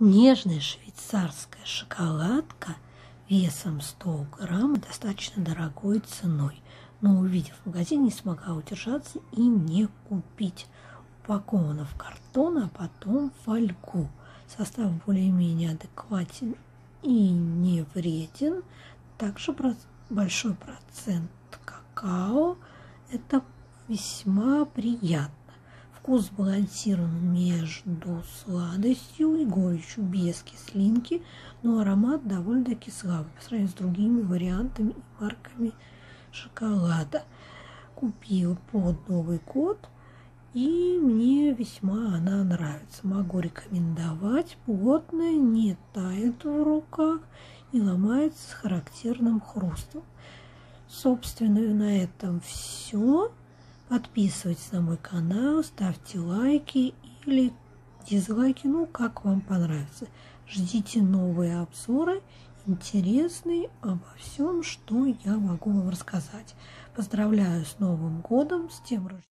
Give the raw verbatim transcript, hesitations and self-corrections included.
Нежная швейцарская шоколадка весом сто грамм, достаточно дорогой ценой, но, увидев магазин, не смогла удержаться и не купить. Упакована в картон, а потом в фольгу. Состав более-менее адекватен и не вреден. Также большой процент какао. Это весьма приятно. Вкус сбалансирован между сладостью и горечью, без кислинки, но аромат довольно-таки слабый по сравнению с другими вариантами и марками шоколада. Купила под Новый год, и мне весьма она нравится. Могу рекомендовать. Плотная, не тает в руках и ломается с характерным хрустом. Собственно, на этом все. Подписывайтесь на мой канал, ставьте лайки или дизлайки, ну, как вам понравится. Ждите новые обзоры, интересные обо всем, что я могу вам рассказать. Поздравляю с Новым годом, с тем рождения.